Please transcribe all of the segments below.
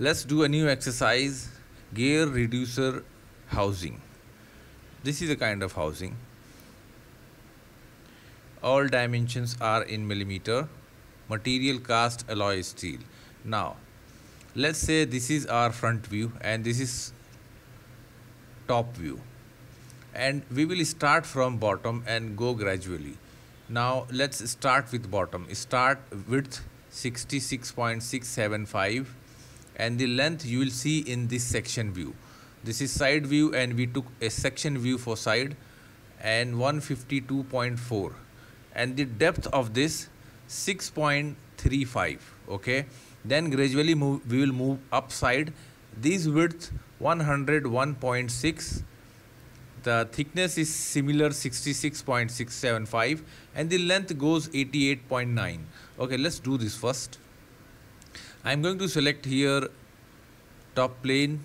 Let's do a new exercise, gear reducer housing. This is a kind of housing. All dimensions are in millimeter. Material cast alloy steel. Now, let's say this is our front view and this is top view. And we will start from bottom and go gradually. Now, let's start with bottom. Start width 66.675. And the length you will see in this section view. This is side view and we took a section view for side and 152.4, and the depth of this 6.35. okay, then gradually we will move upside. This width 101.6, the thickness is similar 66.675, and the length goes 88.9. okay, let's do this first. I'm going to select here top plane,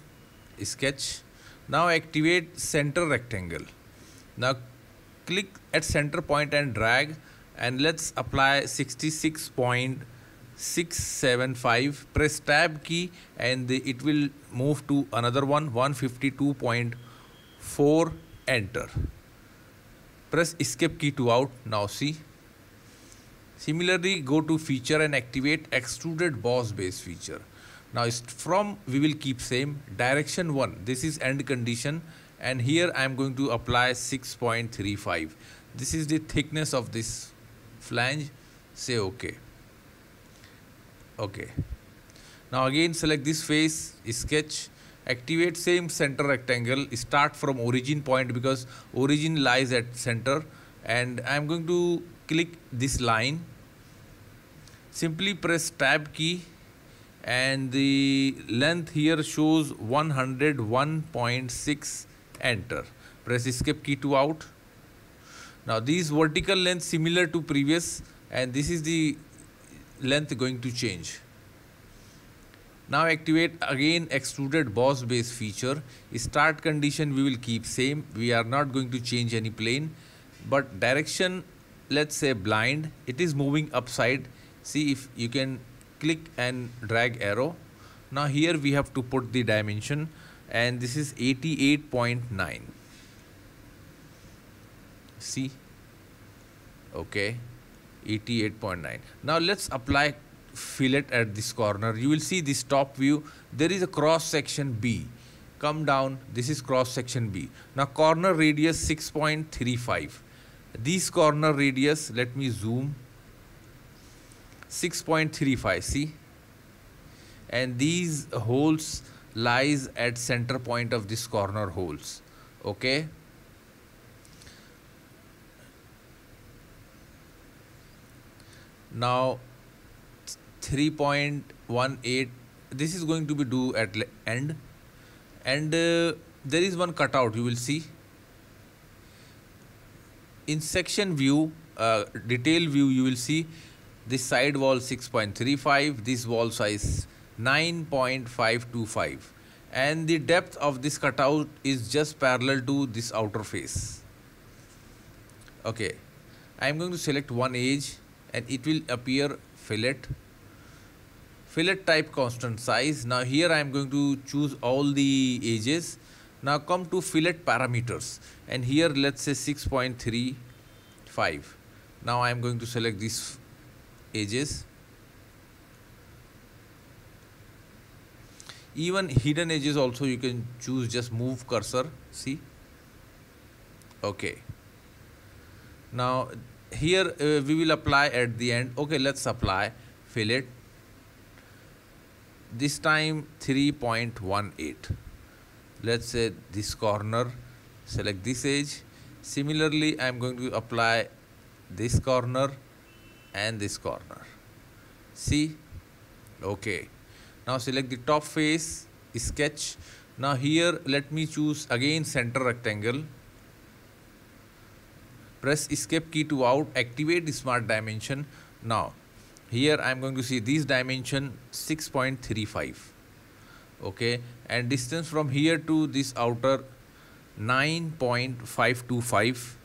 sketch. Now activate center rectangle. Now click at center point and drag, and let's apply 66.675. Press tab key and it will move to another one, 152.4. enter. Press escape key to out. Now see. Similarly, go to feature and activate extruded boss base feature. Now from we will keep same direction 1. This is end condition, and here I am going to apply 6.35. This is the thickness of this flange. Say OK. OK. Now again select this face, sketch, activate same center rectangle. Start from origin point because origin lies at center, and I am going to click this line. Simply press tab key, and the length here shows 101.6. enter. Press escape key to out. Now these vertical length similar to previous, and this is the length going to change. Now activate again extruded boss base feature. Start condition we will keep same. We are not going to change any plane, but direction, let's say blind. It is moving upside. See if you can click and drag arrow. Now here we have to put the dimension, and this is 88.9. see, okay, 88.9. now let's apply fillet at this corner. You will see this top view, there is a cross section B. Come down, this is cross section B. Now corner radius 6.35. This corner radius, let me zoom, 6.35, see, and these holes lies at center point of this corner holes. Okay, now 3.18, this is going to be due at end, and there is one cutout you will see. In section view, detail view, you will see this side wall 6.35, this wall size 9.525, and the depth of this cutout is just parallel to this outer face. Okay, I am going to select one edge and it will appear fillet. Fillet type constant size. Now here I am going to choose all the edges. Now come to fillet parameters, and here let's say 6.35. Now I am going to select these edges. Even hidden edges also you can choose, just move cursor, see. Okay. Now here we will apply at the end. Okay, let's apply fillet. This time 3.18. Let's say this corner, select this edge. Similarly, I am going to apply this corner and this corner. See, okay. Now select the top face, sketch. Now here, let me choose again center rectangle. Press escape key to out, activate the smart dimension. Now here I am going to see this dimension 6.35. Okay, and distance from here to this outer 9.525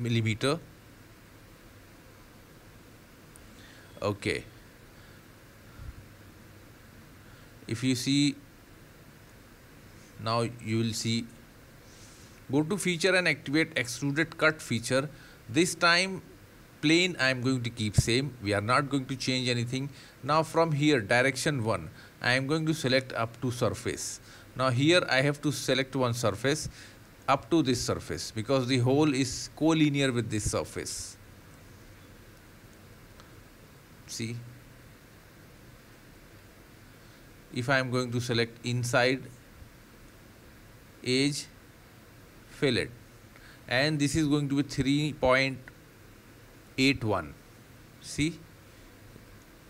millimeter. Okay, If you see, now you will see, go to feature and activate extruded cut feature. This time plane I am going to keep same, we are not going to change anything. Now from here direction 1 I am going to select up to surface. Now here I have to select one surface up to this surface because the hole is collinear with this surface. See, if I am going to select inside edge fillet, and this is going to be 3.81. see,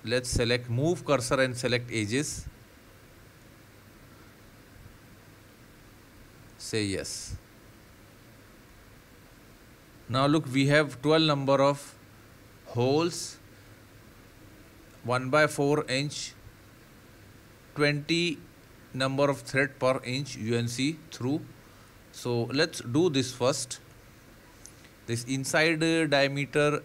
let's select, move cursor and select edges, say yes. Now look, we have 12 number of holes, 1/4 inch, 20 number of thread per inch UNC through. So let's do this first. This inside diameter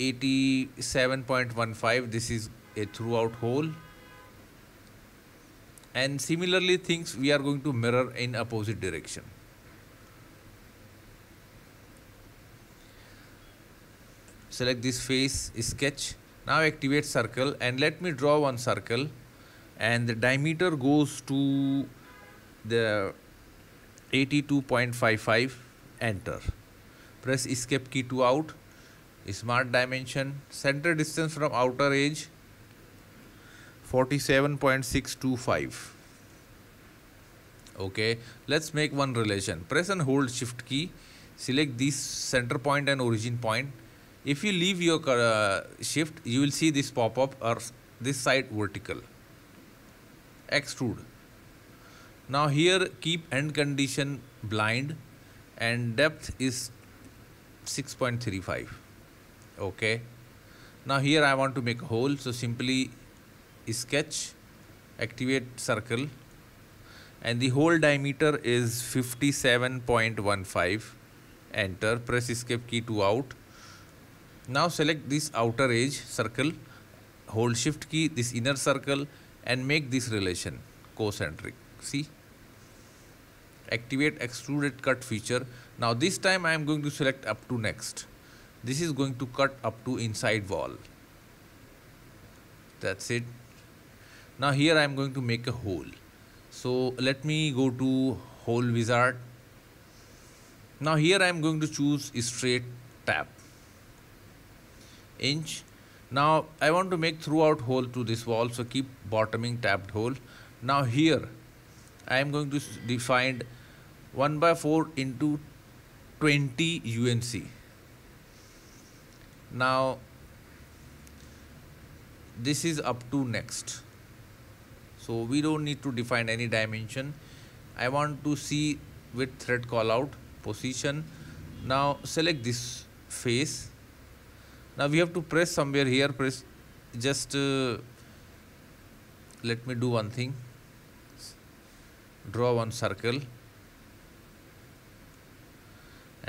87.15, this is a throughout hole, and similarly things we are going to mirror in opposite direction. Select this face sketch. Now activate circle and let me draw one circle, and the diameter goes to the 82.55. enter, press escape key to out, smart dimension, center distance from outer edge 47.625. okay, let's make one relation. Press and hold shift key, select this center point and origin point. If you leave your shift, you will see this pop up, or this side vertical. Extrude. Now here keep end condition blind, and depth is 6.35. okay, now here I want to make a hole, so simply sketch, activate circle, and the hole diameter is 57.15. enter, press escape key to out. Now select this outer edge circle, hold shift key, this inner circle, and make this relation concentric. See, activate extruded cut feature. Now this time I am going to select up to next. This is going to cut up to inside wall. That's it. Now here I am going to make a hole, so let me go to hole wizard. Now here I am going to choose straight tap inch. Now I want to make throughout hole to this wall, so keep bottoming tapped hole. Now here I am going to define 1/4 into 20 UNC. Now this is up to next, so we don't need to define any dimension. I want to see with thread callout position. Now select this face. Now we have to press somewhere here, press just let me do one thing, draw one circle,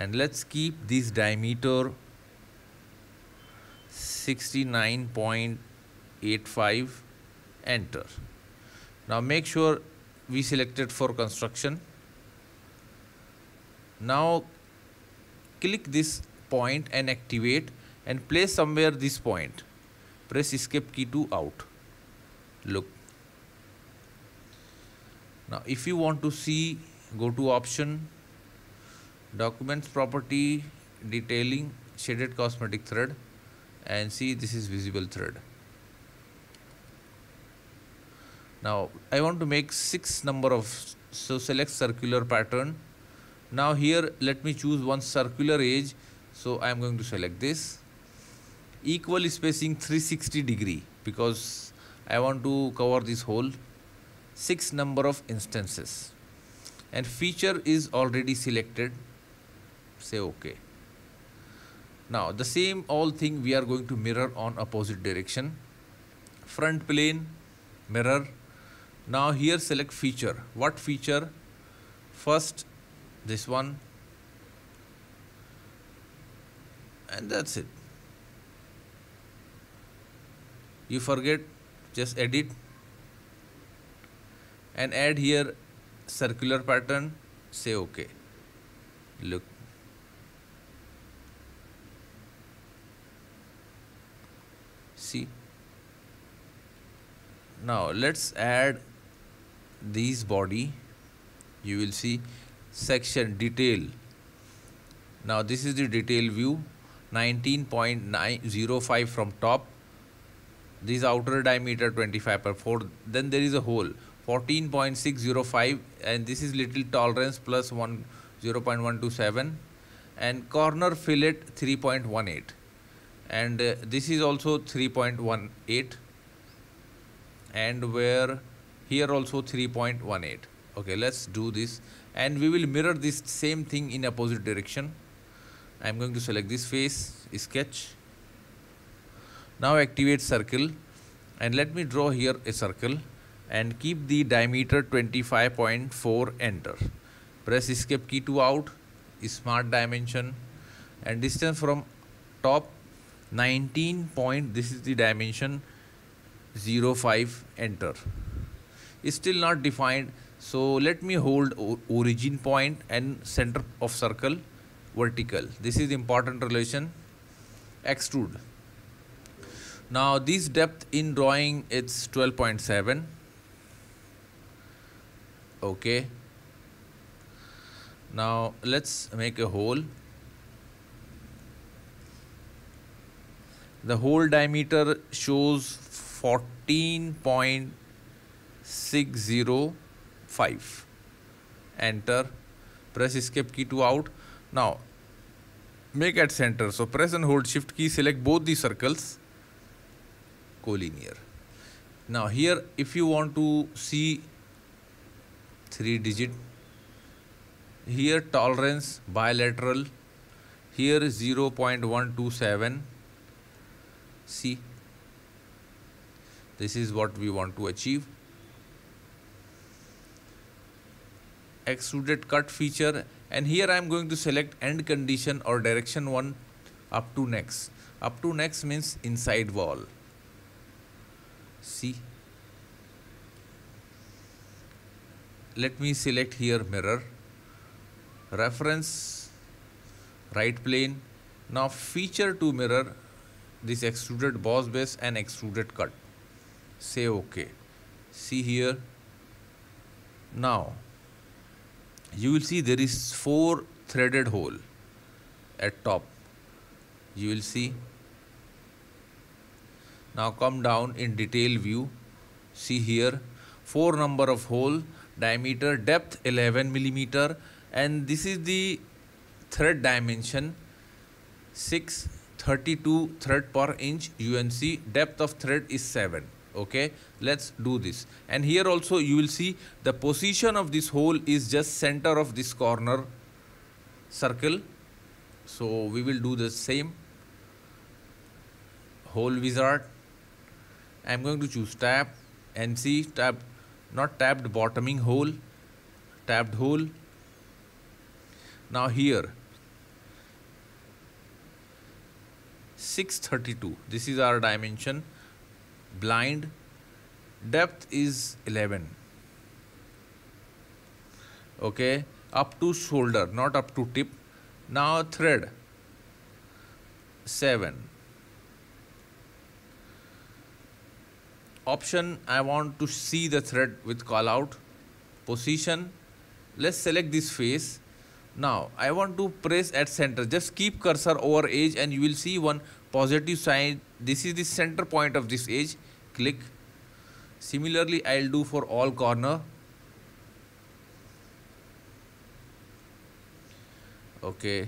and let's keep this diameter 69.85. enter. Now make sure we selected for construction. Now click this point and activate, and place somewhere this point, press escape key to out. Look, now if you want to see, go to option, documents property, detailing, shaded cosmetic thread, and see this is visible thread. Now I want to make 6 number of, so select circular pattern. Now here let me choose one circular edge, so I am going to select this, equal spacing 360 degree, because I want to cover this hole, 6 number of instances, and feature is already selected, say okay. Now the same all thing we are going to mirror on opposite direction, front plane mirror. Now here select feature, what feature, first this one, and that's it. You forget, just edit, and add here circular pattern, say OK. Look, see, now let's add these body. You will see section detail. Now this is the detail view, 19.905 from top. This outer diameter 25/4. Then there is a hole 14.605, and this is little tolerance plus 0.127, and corner fillet 3.18, and this is also 3.18, and where here also 3.18. Okay, let's do this, and we will mirror this same thing in opposite direction. I'm going to select this face, sketch. Now activate circle, and let me draw here a circle and keep the diameter 25.4, enter. Press escape key to out, smart dimension, and distance from top 19 point, this is the dimension 05, enter. It's still not defined, so let me hold origin point and center of circle vertical. This is important relation, extrude. Now this depth in drawing, it's 12.7. Okay, now let's make a hole. The hole diameter shows 14.605, enter. Press escape key to out. Now make at center, so press and hold shift key, select both the circles, collinear. Now here if you want to see 3 digit, here tolerance bilateral, here 0.127. See, this is what we want to achieve. Extruded cut feature, and here I am going to select end condition or direction 1 up to next. Up to next means inside wall. See, let me select here mirror, reference, right plane. Now feature to mirror this extruded boss base and extruded cut. Say OK. See here. Now you will see there is 4 threaded hole at top. You will see. Now come down in detail view. See here 4 number of hole, diameter, depth 11 millimeter, and this is the thread dimension 632 thread per inch UNC, depth of thread is 7. Okay, let's do this. And here also you will see the position of this hole is just center of this corner circle, so we will do the same. Hole wizard, I'm going to choose tap and see tap, not tapped bottoming hole, tapped hole. Now here 632, this is our dimension, blind, depth is 11. Okay, up to shoulder, not up to tip. Now thread 7. Option, I want to see the thread with callout. Position, let's select this face. Now I want to press at center, just keep cursor over edge and you will see one positive sign. This is the center point of this edge, click. Similarly I'll do for all corner. Okay,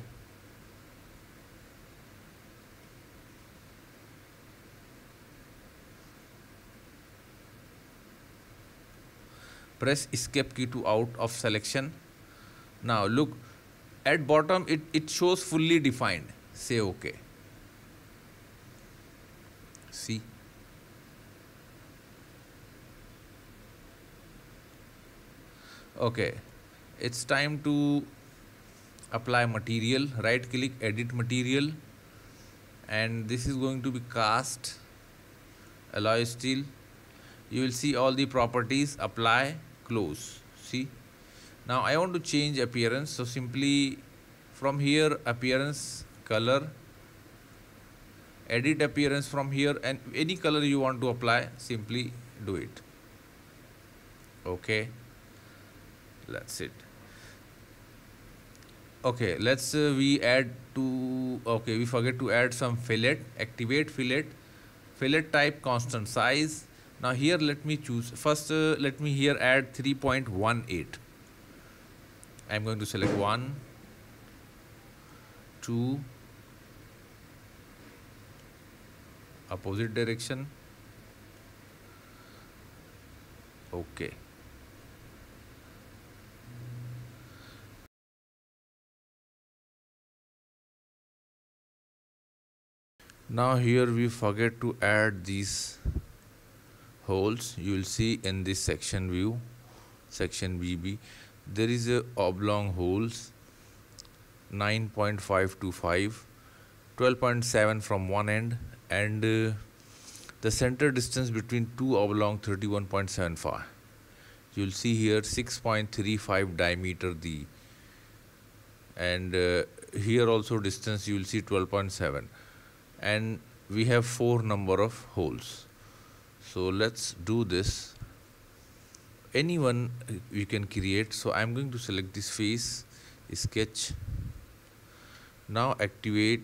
press escape key to out of selection. Now look at bottom, it shows fully defined. Say OK. See, OK, it's time to apply material. Right click, edit material, and this is going to be cast alloy steel. You will see all the properties, apply, close. See, now I want to change appearance, so simply from here appearance, color, edit appearance from here, and any color you want to apply, simply do it. Okay, that's it. Okay, let's we add to, okay, we forget to add some fillet. Activate fillet, fillet type constant size. Now here let me choose first, let me here add 3.18. I'm going to select 1, 2, opposite direction. Okay, now here we forget to add these holes. You will see in this section view, section BB, there is a oblong holes, 9.525, 12.7 from one end, and the center distance between two oblong 31.75. you will see here 6.35 diameter the, and here also distance you will see 12.7, and we have 4 number of holes. So let's do this, anyone we can create. So I'm going to select this face, sketch, now activate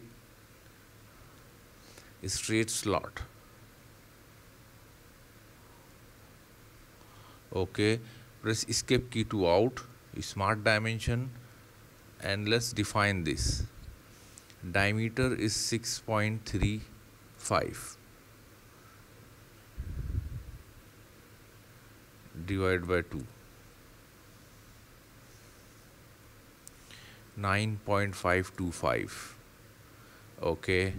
straight slot. Okay, press escape key to out smart dimension, and let's define this. Diameter is 6.35 divided by 2, 9.525. okay,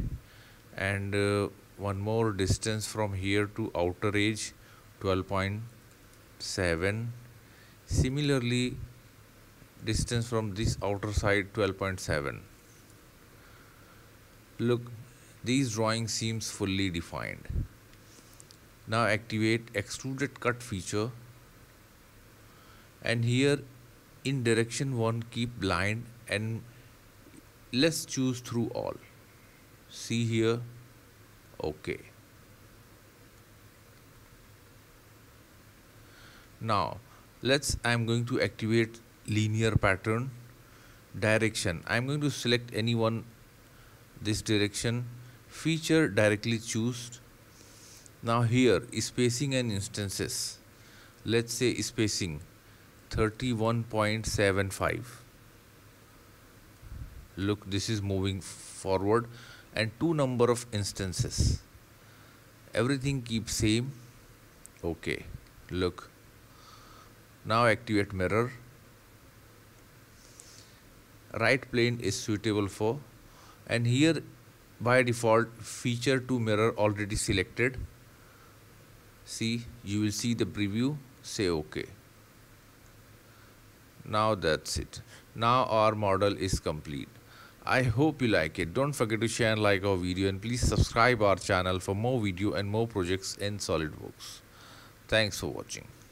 and one more distance from here to outer edge, 12.7. similarly distance from this outer side, 12.7. look, these drawing seems fully defined. Now activate extruded cut feature, and here in direction 1 keep blind and let's choose through all. See here. Okay, now let's, I'm going to activate linear pattern. Direction, I'm going to select anyone, this direction, feature directly choose. Now here spacing and instances, let's say spacing 31.75. look, this is moving forward, and 2 number of instances, everything keeps same. Okay, look, now activate mirror. Right plane is suitable for, and here by default feature to mirror already selected. See, you will see the preview, say okay. Now that's it. Now our model is complete. I hope you like it. Don't forget to share and like our video, and please subscribe our channel for more video and more projects in SolidWorks. Thanks for watching.